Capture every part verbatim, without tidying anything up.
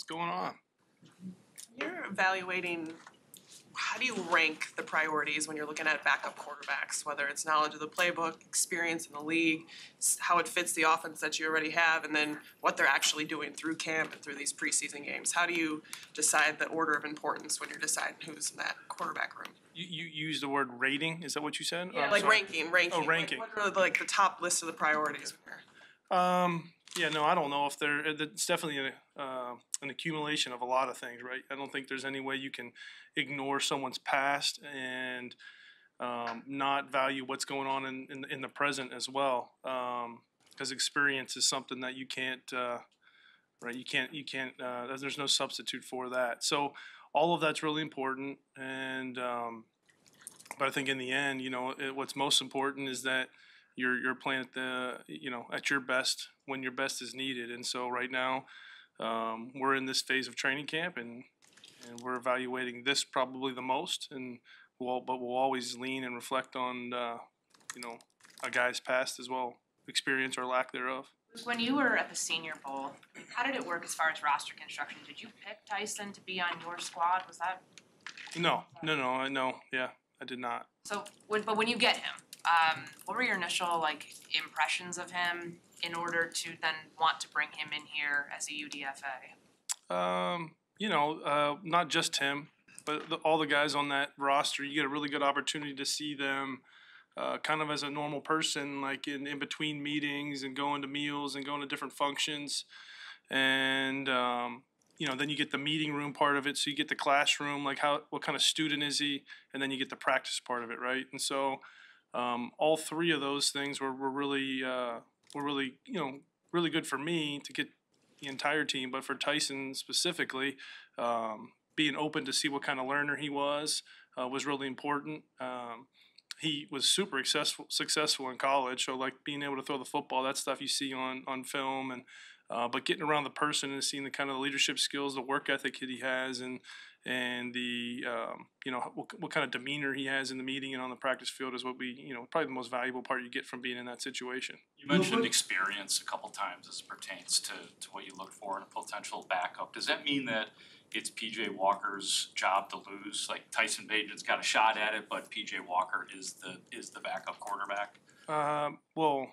What's going on? You're evaluating, how do you rank the priorities when you're looking at backup quarterbacks, whether it's knowledge of the playbook, experience in the league, how it fits the offense that you already have, and then what they're actually doing through camp and through these preseason games? How do you decide the order of importance when you're deciding who's in that quarterback room? You, you use the word rating? Is that what you said? Yeah, oh, like sorry. ranking, ranking. Oh, ranking. Like, what are the, like, the top list of the priorities? Um, yeah, no, I don't know if there. It's definitely a, uh, an accumulation of a lot of things, right? I don't think there's any way you can ignore someone's past and um, not value what's going on in, in, in the present as well, because um, experience is something that you can't, uh, right? You can't, you can't. Uh, there's no substitute for that. So all of that's really important, and um, but I think in the end, you know, it, what's most important is that you're you're playing at the you know at your best when your best is needed. And so right now, um, we're in this phase of training camp, and and we're evaluating this probably the most. And we'll but we'll always lean and reflect on uh, you know a guy's past as well, experience or lack thereof. When you were at the Senior Bowl, how did it work as far as roster construction? Did you pick Tyson to be on your squad? Was that? No, no, no, I no, yeah, I did not. So, but when you get him, um, what were your initial like impressions of him in order to then want to bring him in here as a U D F A? Um, you know, uh, not just him, but the, all the guys on that roster. You get a really good opportunity to see them. Uh, kind of as a normal person, like in, in between meetings and going to meals and going to different functions. And, um, you know, then you get the meeting room part of it. So you get the classroom, like how, what kind of student is he? And then you get the practice part of it, right? And so um, all three of those things were, were really, uh, were really, you know, really good for me to get the entire team. But for Tyson specifically, um, being open to see what kind of learner he was uh, was really important. Um, He was super successful, successful in college, so like being able to throw the football, that stuff you see on, on film, and uh, but getting around the person and seeing the kind of the leadership skills, the work ethic that he has, and and the um, you know what, what kind of demeanor he has in the meeting and on the practice field is what we you know probably the most valuable part you get from being in that situation. You mentioned experience a couple times as it pertains to to what you look for in a potential backup. Does that mean that it's P J Walker's job to lose? Like Tyson Bajan's got a shot at it, but P J Walker is the is the backup quarterback. Uh, well,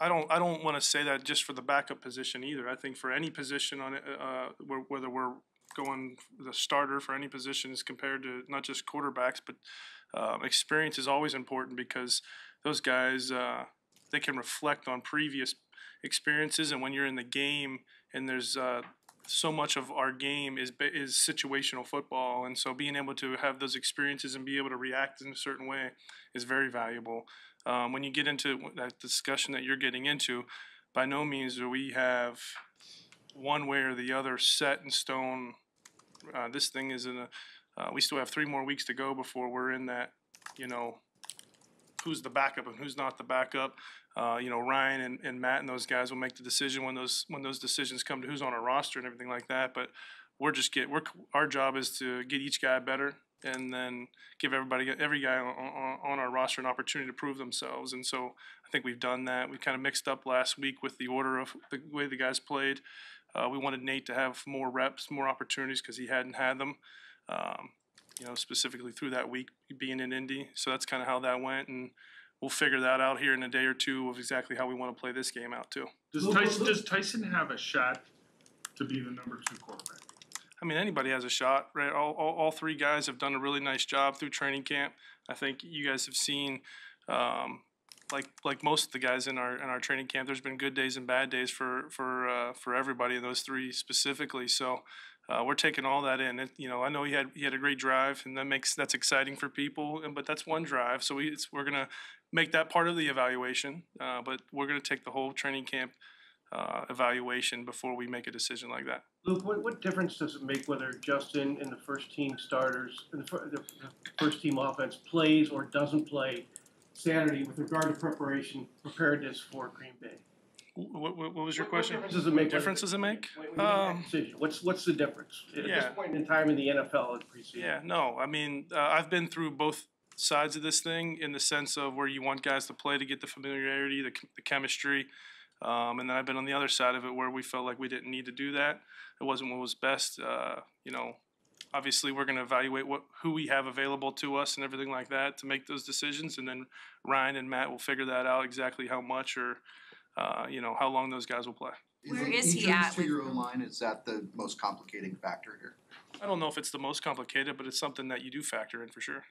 I don't I don't want to say that just for the backup position either. I think for any position on it, uh, whether we're going the starter for any position is compared to not just quarterbacks, but uh, experience is always important because those guys uh, they can reflect on previous experiences, and when you're in the game and there's uh, so much of our game is is situational football, and so being able to have those experiences and be able to react in a certain way is very valuable. Um, when you get into that discussion that you're getting into, by no means do we have one way or the other set in stone. Uh, this thing is in a. Uh, we still have three more weeks to go before we're in that. You know, who's the backup and who's not the backup. Uh, you know, Ryan and, and Matt and those guys will make the decision when those when those decisions come to who's on our roster and everything like that. But we're just get we're our job is to get each guy better and then give everybody every guy on, on, on our roster an opportunity to prove themselves. And so I think we've done that. We kind of mixed up last week with the order of the way the guys played. Uh, we wanted Nate to have more reps, more opportunities because he hadn't had them. Um, you know, specifically through that week being in Indy. So that's kind of how that went, and we'll figure that out here in a day or two of exactly how we want to play this game out too. Does Tyson, does Tyson have a shot to be the number two quarterback? I mean, anybody has a shot, right? All, all, all three guys have done a really nice job through training camp. I think you guys have seen, um, like like most of the guys in our in our training camp, there's been good days and bad days for for uh, for everybody, and those three specifically. So. Uh, we're taking all that in. It, you know, I know he had he had a great drive, and that makes that's exciting for people. And but that's one drive, so we it's, we're gonna make that part of the evaluation. Uh, but we're gonna take the whole training camp uh, evaluation before we make a decision like that. Luke, what what difference does it make whether Justin and the first team starters and the, the first team offense plays or doesn't play Saturday with regard to preparation preparedness for Green Bay? What, what, what was your what, question? What difference does it make? Difference does it make? Um, what's, what's the difference? At yeah. this point in time in the N F L and preseason? Yeah, no. I mean, uh, I've been through both sides of this thing in the sense of where you want guys to play to get the familiarity, the, the chemistry, Um, and then I've been on the other side of it where we felt like we didn't need to do that. It wasn't what was best. Uh, you know, obviously we're going to evaluate what who we have available to us and everything like that to make those decisions. And then Ryan and Matt will figure that out, exactly how much or, uh, you know, how long those guys will play. Where is he at? To your own line, is that the most complicating factor here? I don't know if it's the most complicated, but it's something that you do factor in for sure.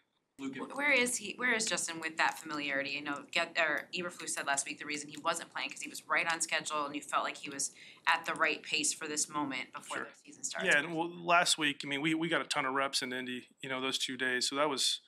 Where is he? Where is Justin with that familiarity? You know, get, or Eberflus said last week the reason he wasn't playing because he was right on schedule and you felt like he was at the right pace for this moment before sure. the season starts. Yeah, and well, last week, I mean, we we got a ton of reps in Indy. You know, those two days, so that was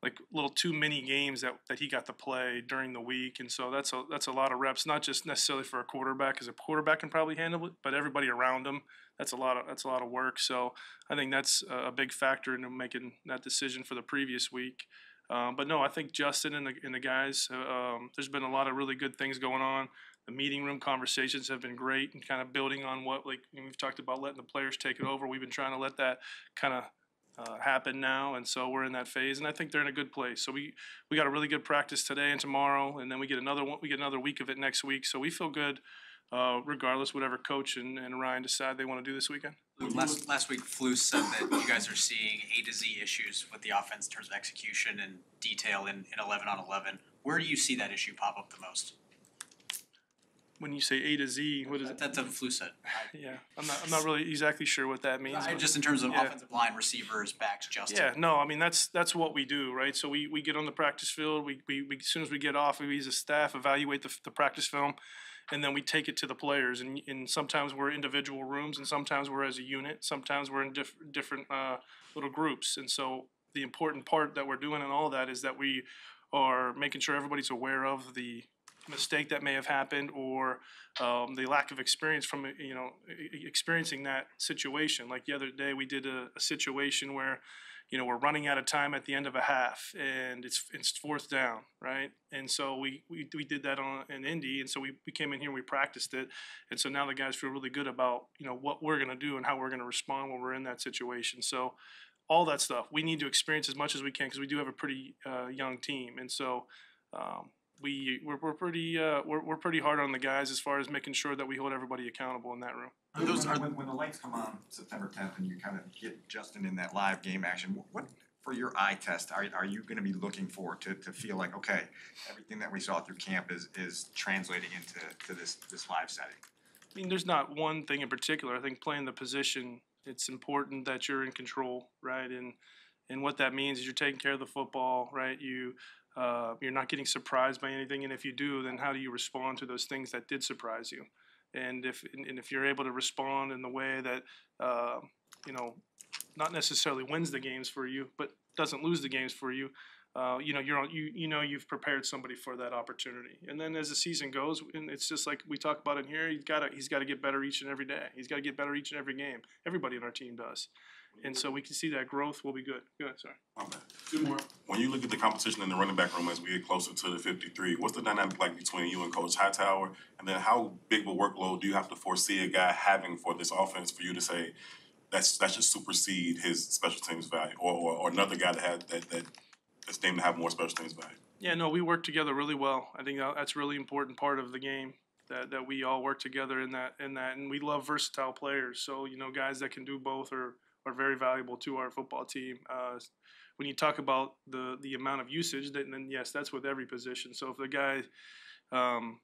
like little two mini games that that he got to play during the week, and so that's a that's a lot of reps, not just necessarily for a quarterback, because a quarterback can probably handle it, but everybody around him. That's a lot of that's a lot of work. So I think that's a big factor in making that decision for the previous week. Um, but no, I think Justin and the and the guys. Um, there's been a lot of really good things going on. The meeting room conversations have been great and kind of building on what like we've talked about letting the players take it over. We've been trying to let that kind of uh, happen now, and so we're in that phase. And I think they're in a good place. So we we got a really good practice today and tomorrow, and then we get another one. We get another week of it next week. So we feel good. Uh, regardless, whatever coach and, and Ryan decide they want to do this weekend. Last last week, Flus said that you guys are seeing A to Z issues with the offense in terms of execution and detail in eleven on eleven. Where do you see that issue pop up the most? When you say A to Z, what is that? That's what Flus said. Yeah, I'm not I'm not really exactly sure what that means. I, just in terms of yeah. offensive line, receivers, backs, Justin. Yeah, no, I mean that's that's what we do, right? So we we get on the practice field. We we, we as soon as we get off, we as a staff evaluate the the practice film. And then we take it to the players, and, and sometimes we're individual rooms, and sometimes we're as a unit, sometimes we're in diff different uh, little groups. And so the important part that we're doing in all that is that we are making sure everybody's aware of the mistake that may have happened or um, the lack of experience from, you know, experiencing that situation. Like the other day we did a, a situation where, you know, we're running out of time at the end of a half, and it's it's fourth down, right? And so we we, we did that on in Indy, and so we, we came in here and we practiced it, and so now the guys feel really good about, you know, what we're going to do and how we're going to respond when we're in that situation. So all that stuff we need to experience as much as we can because we do have a pretty uh, young team, and so um, we we're, we're pretty uh, we're we're pretty hard on the guys as far as making sure that we hold everybody accountable in that room. When, when, when the lights come on September tenth and you kind of get Justin in that live game action, what, for your eye test, are, are you going to be looking for to, to feel like, okay, everything that we saw through camp is, is translating into to this, this live setting? I mean, there's not one thing in particular. I think playing the position, it's important that you're in control, right? And, and what that means is you're taking care of the football, right? You, uh, you're not getting surprised by anything, and if you do, then how do you respond to those things that did surprise you? And if and if you're able to respond in the way that uh, you know, not necessarily wins the games for you, but doesn't lose the games for you, uh, you know you're on, you you know you've prepared somebody for that opportunity. And then as the season goes, and it's just like we talk about in here, he's got to he's got to get better each and every day. He's got to get better each and every game. Everybody in our team does, and so we can see that growth will be good. Go ahead, sorry. My bad. Two more. When you look at the competition in the running back room as we get closer to the fifty-three, what's the dynamic like between you and Coach Hightower? And then how big of a workload do you have to foresee a guy having for this offense for you to say that's that should supersede his special teams value, or, or, or another guy that had that, that that's named to have more special teams value? Yeah, no, we work together really well. I think that's a really important part of the game. That, that we all work together in that in that and we love versatile players. So, you know, guys that can do both are are very valuable to our football team. Uh, when you talk about the the amount of usage, then, then yes, that's with every position. So if the guy um,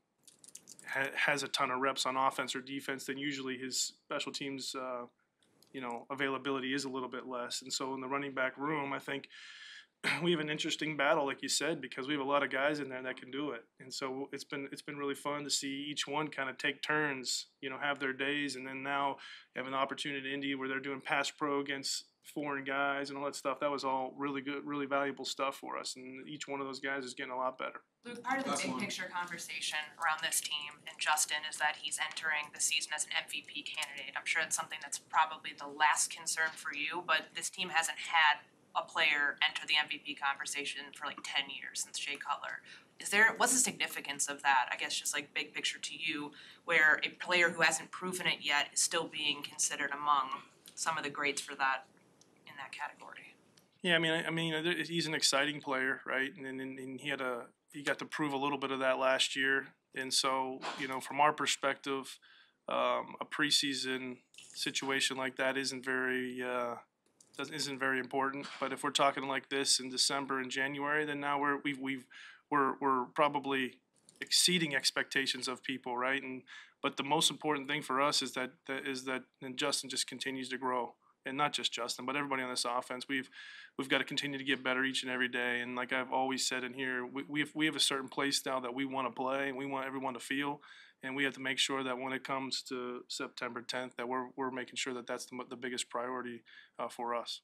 ha has a ton of reps on offense or defense, then usually his special teams, uh, you know, availability is a little bit less. And so in the running back room, I think we have an interesting battle, like you said, because we have a lot of guys in there that can do it. And so it's been it's been really fun to see each one kind of take turns, you know, have their days, and then now have an opportunity in Indy where they're doing pass pro against foreign guys and all that stuff. That was all really good, really valuable stuff for us, and each one of those guys is getting a lot better. Luke, part of the big picture conversation around this team and Justin is that he's entering the season as an M V P candidate. I'm sure it's something that's probably the last concern for you, but this team hasn't had a player enter the M V P conversation for like ten years since Jay Cutler. Is there, what's the significance of that? I guess just like big picture to you, where a player who hasn't proven it yet is still being considered among some of the greats for that, in that category. Yeah, I mean, I, I mean, he's an exciting player, right? And, and, and he had a, he got to prove a little bit of that last year. And so, you know, from our perspective, um, a preseason situation like that isn't very uh, doesn't, isn't very important. But if we're talking like this in December and January, then now we're we've we've we're we're probably exceeding expectations of people, right? And but the most important thing for us is that, that is that and Justin just continues to grow. And not just Justin, but everybody on this offense. We've we've got to continue to get better each and every day. And like I've always said in here, we we have, we have a certain play style that we want to play and we want everyone to feel. And we have to make sure that when it comes to September tenth, that we're we're making sure that that's the, the biggest priority uh, for us.